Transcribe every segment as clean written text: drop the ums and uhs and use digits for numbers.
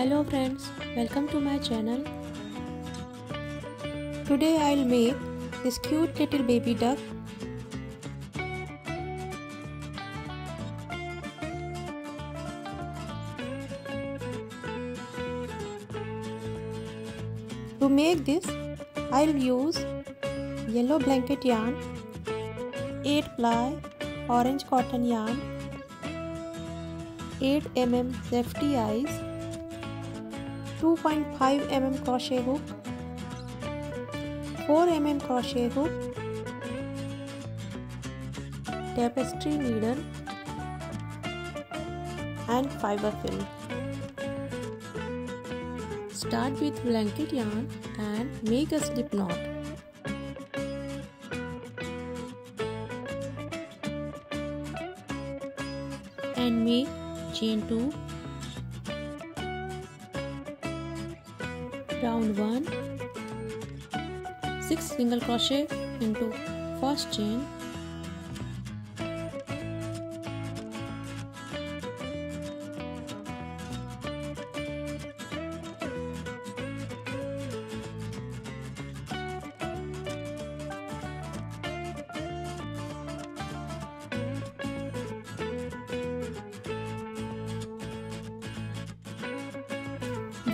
Hello friends, welcome to my channel. Today I'll make this cute little baby duck. To make this, I'll use yellow blanket yarn, 8-ply orange cotton yarn, 8 mm safety eyes, 2.5 mm crochet hook, 4 mm crochet hook, tapestry needle and fiber film. Start with blanket yarn and make a slip knot. And make chain 2, round 1, 6 single crochet into first chain,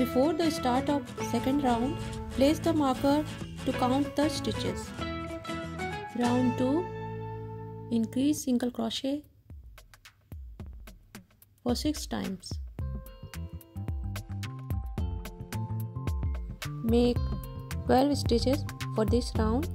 Before the start of second round, place the marker to count the stitches. Round 2, increase single crochet for 6 times. Make 12 stitches for this round.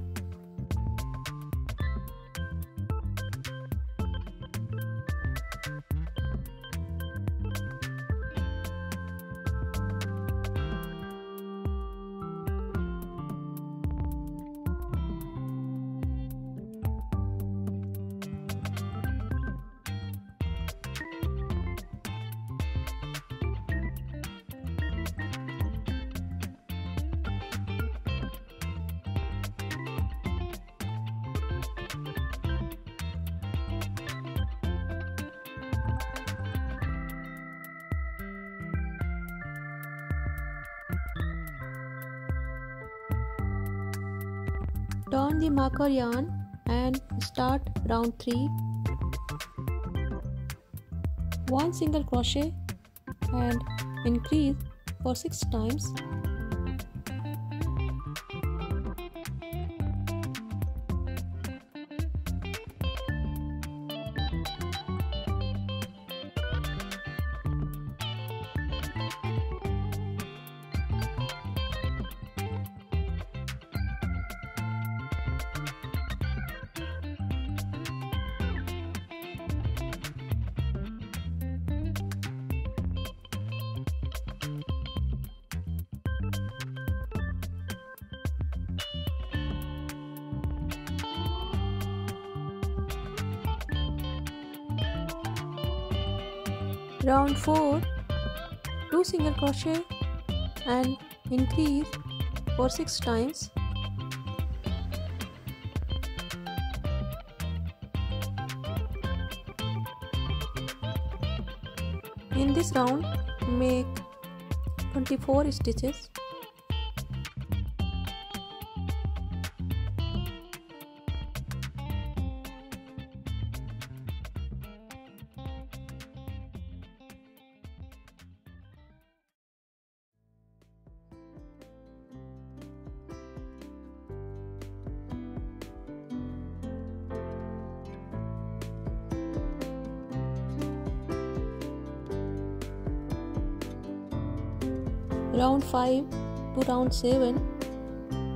Turn the marker yarn and start round 3. 1 single crochet and increase for 6 times. Round 4, 2 single crochet and increase for 6 times. In this round, make 24 stitches. Round 5 to round 7,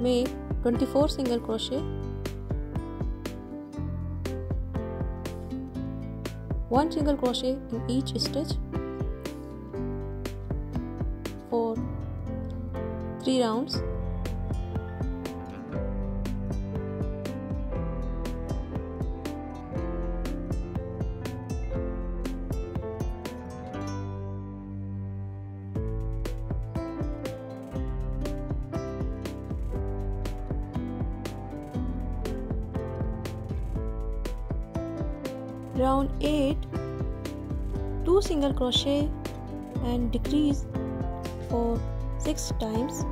make 24 single crochet, 1 single crochet in each stitch for 3 rounds. Round 8, 2 single crochet and decrease for 6 times.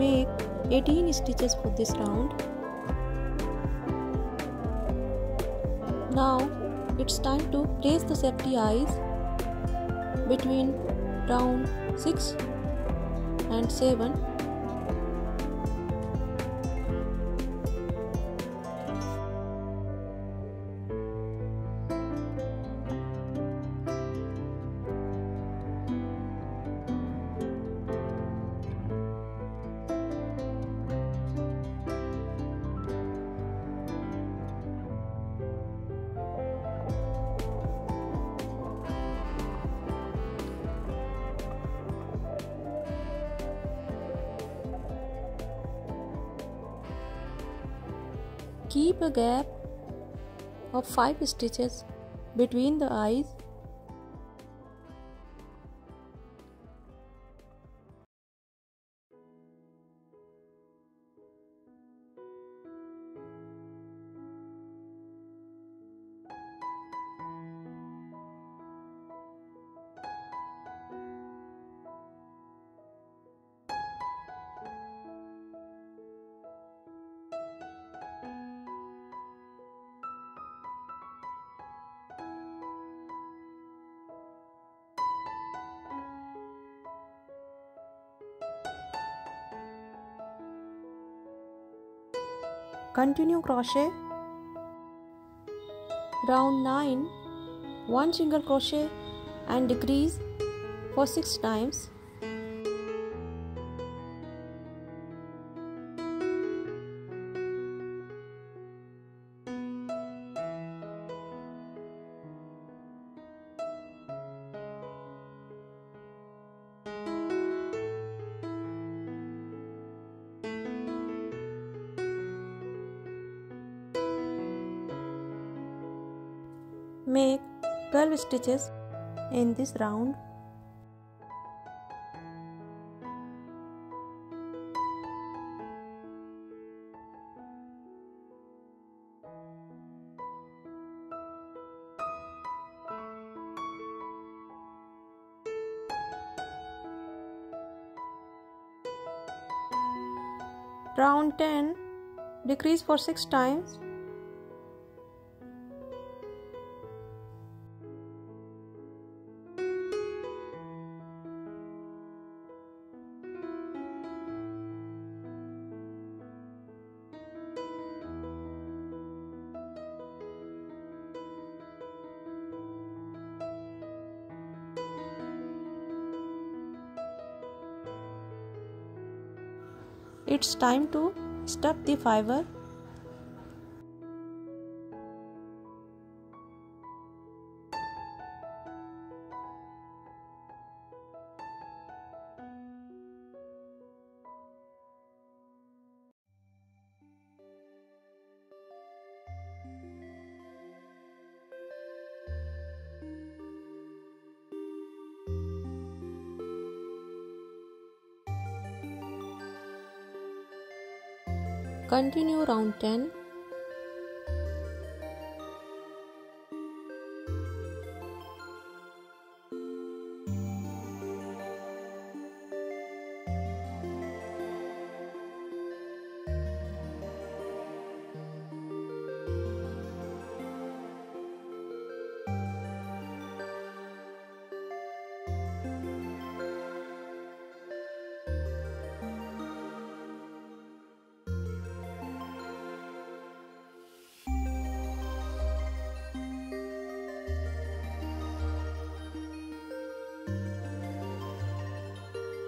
Make 18 stitches for this round. Now it's time to place the safety eyes between round 6 and 7. Keep a gap of 5 stitches between the eyes. Continue crochet. Round 9, 1 single crochet and decrease for 6 times. Make 12 stitches in this round. Round 10, decrease for 6 times. It's time to stuff the fiber. Continue round 10.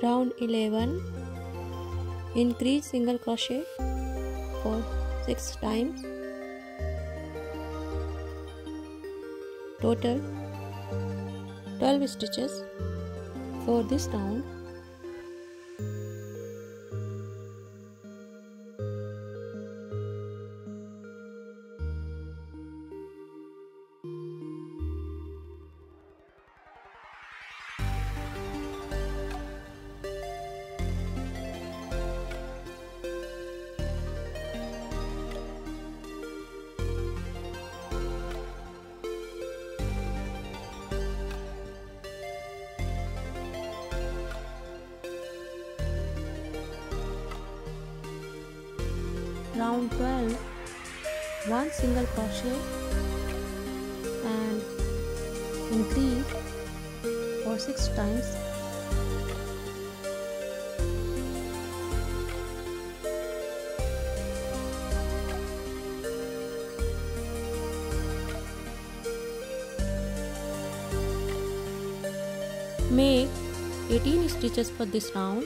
round 11, increase single crochet for 6 times, total 12 stitches for this round. Round 12, 1 single crochet and increase for 6 times, make 18 stitches for this round.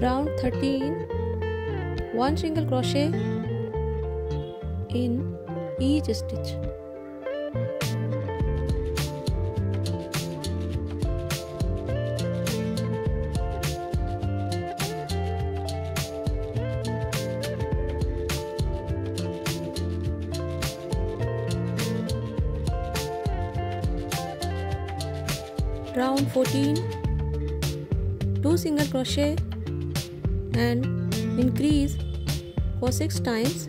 Round 13, 1 single crochet in each stitch. Round 14, 2 single crochet and increase for 6 times.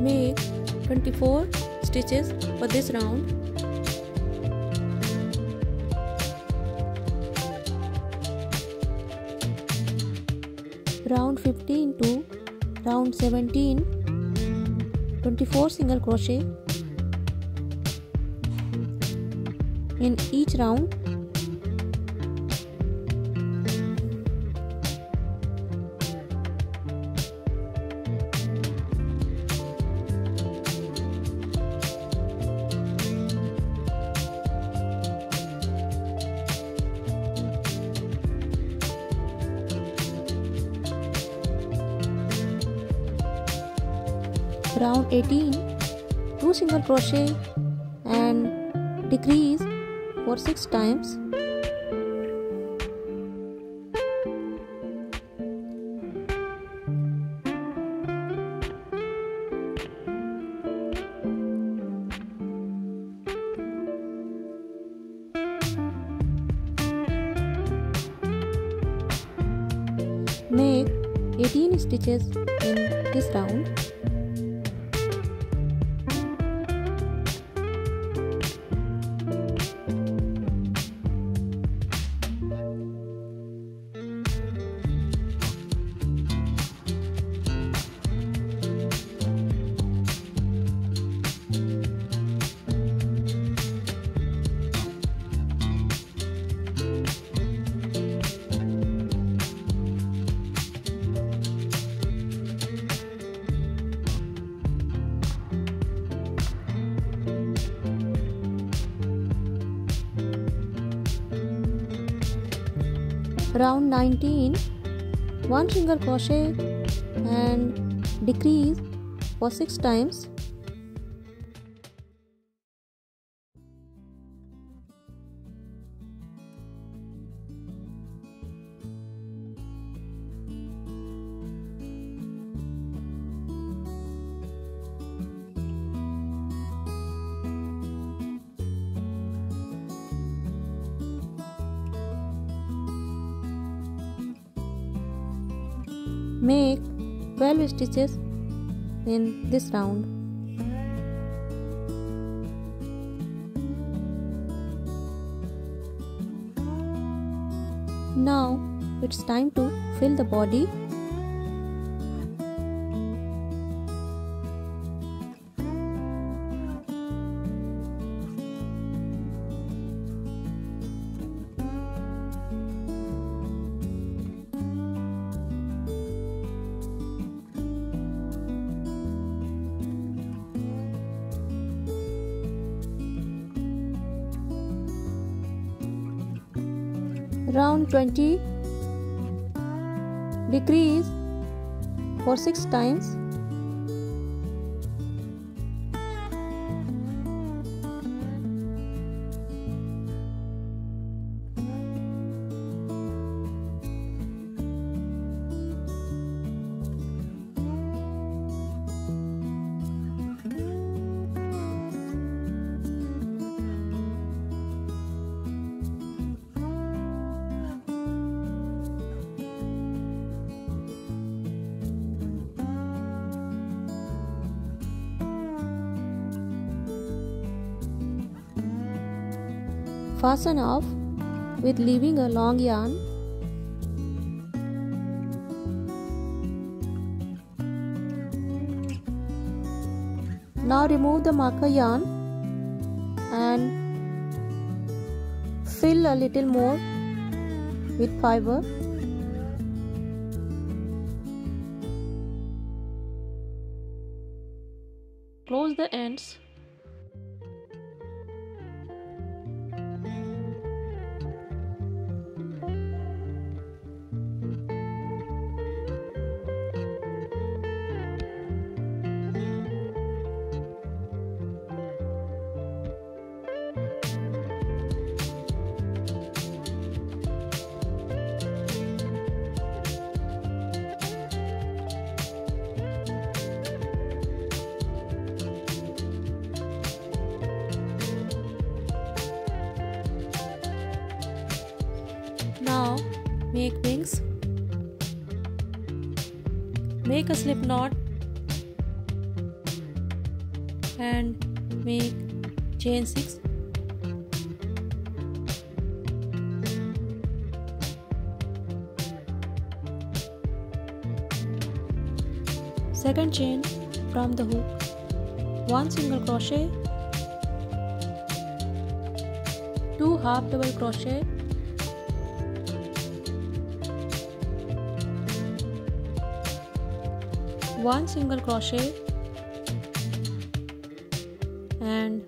Make 24 stitches for this round. Round 15 to round 17, 24 single crochet in each round. Round 18, 2 single crochet and decrease for 6 times. Make 18 stitches in this round. Round 19, 1 single crochet and decrease for 6 times. Make 12 stitches in this round. Now it's time to fill the body. Round 20, decrease for 6 times. Fasten off with leaving a long yarn. Now remove the marker yarn and fill a little more with fiber. Close the ends. Now make wings. Make a slip knot and make chain 6. Second chain from the hook, 1 single crochet, 2 half double crochet, 1 single crochet and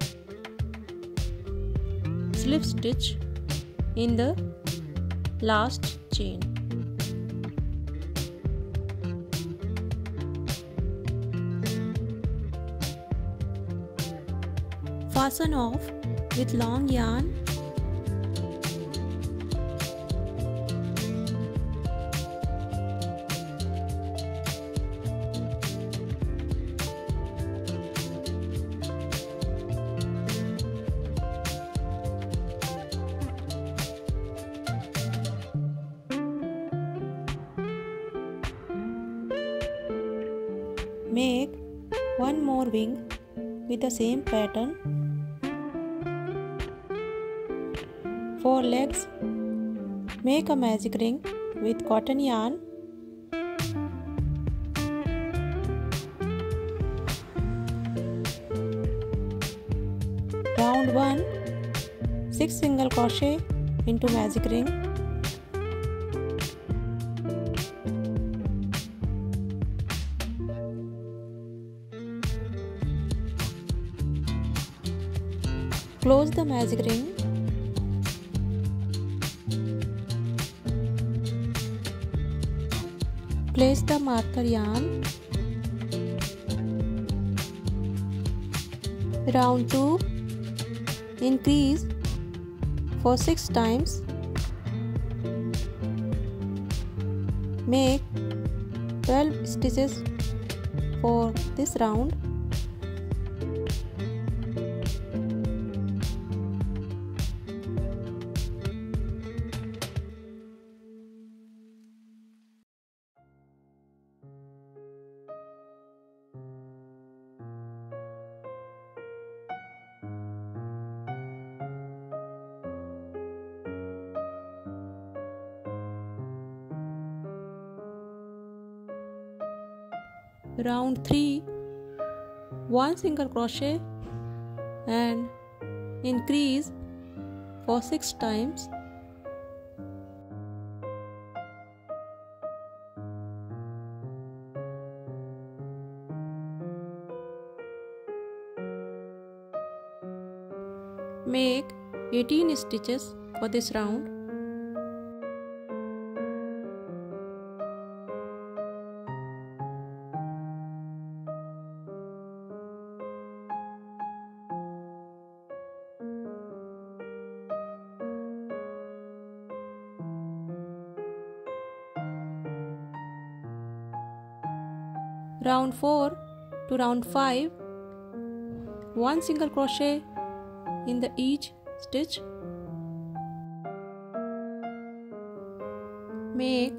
slip stitch in the last chain. Fasten off with long yarn. Make one more wing with the same pattern. For legs, make a magic ring with cotton yarn. Round 1, 6 single crochet into magic ring. Close the magic ring. Place the marker yarn. Round 2, increase for 6 times. Make 12 stitches for this round. round 3, 1 single crochet and increase for 6 times. Make 18 stitches for this round. Round 4 to round 5, 1 single crochet in the each stitch. Make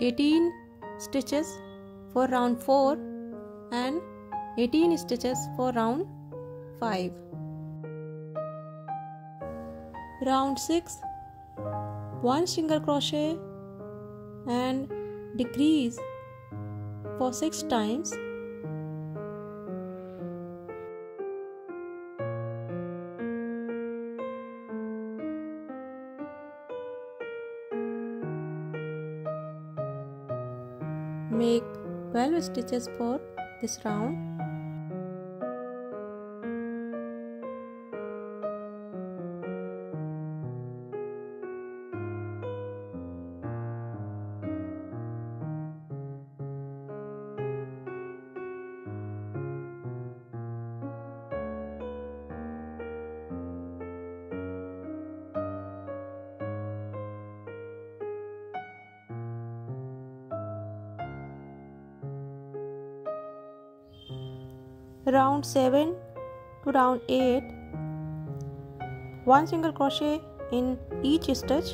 18 stitches for round 4 and 18 stitches for round 5. Round 6, 1 single crochet and decrease for 6 times. Make 12 stitches for this round. Round 7 to round 8, 1 single crochet in each stitch.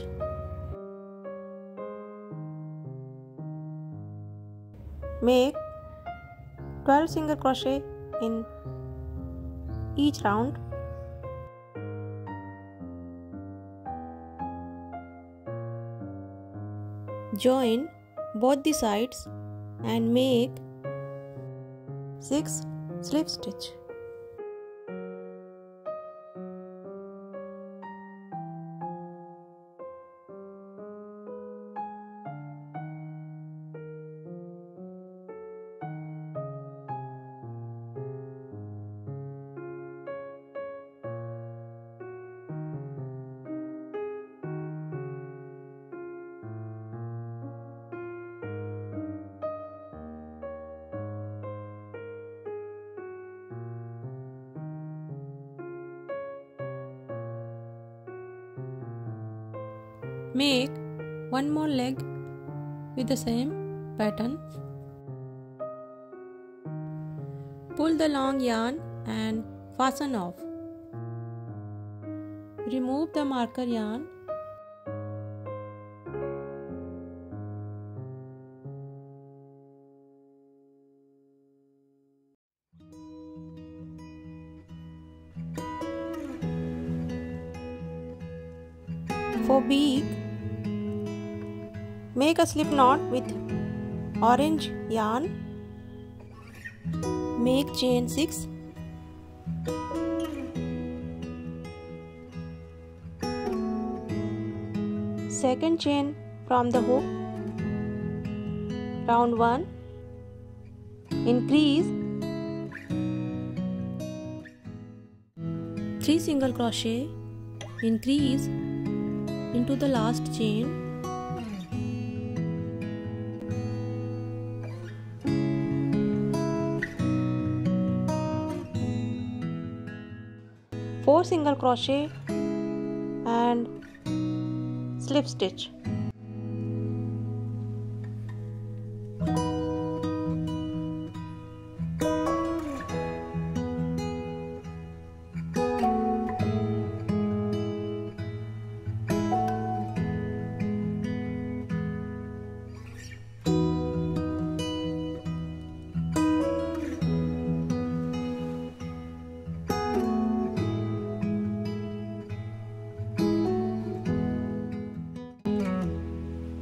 Make 12 single crochet in each round. Join both the sides and make 6 slip stitch. Make one more leg with the same pattern. Pull the long yarn and fasten off. Remove the marker yarn. For beak, make a slip knot with orange yarn. Make chain 6. Second chain from the hook. Round 1. Increase 3 single crochet. Increase into the last chain. Single crochet and slip stitch.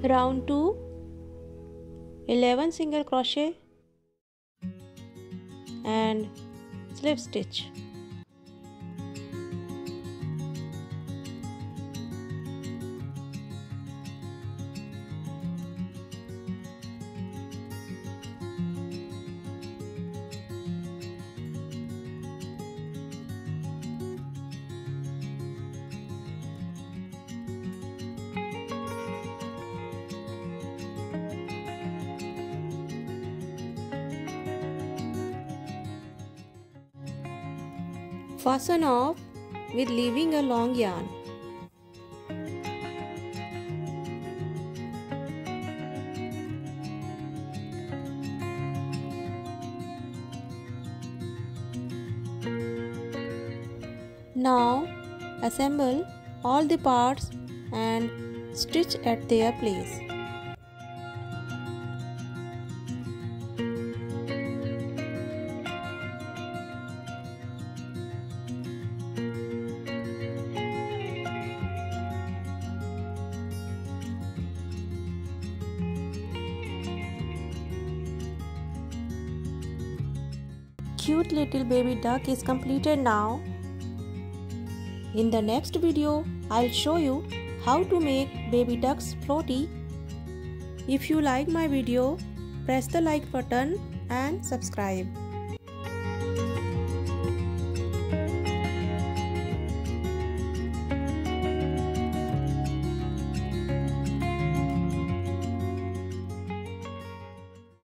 Round 2, 11 single crochet and slip stitch. Fasten off with leaving a long yarn. Now assemble all the parts and stitch at their place. Cute little baby duck is completed now. In the next video, I'll show you how to make baby ducks floaty. If you like my video, press the like button and subscribe.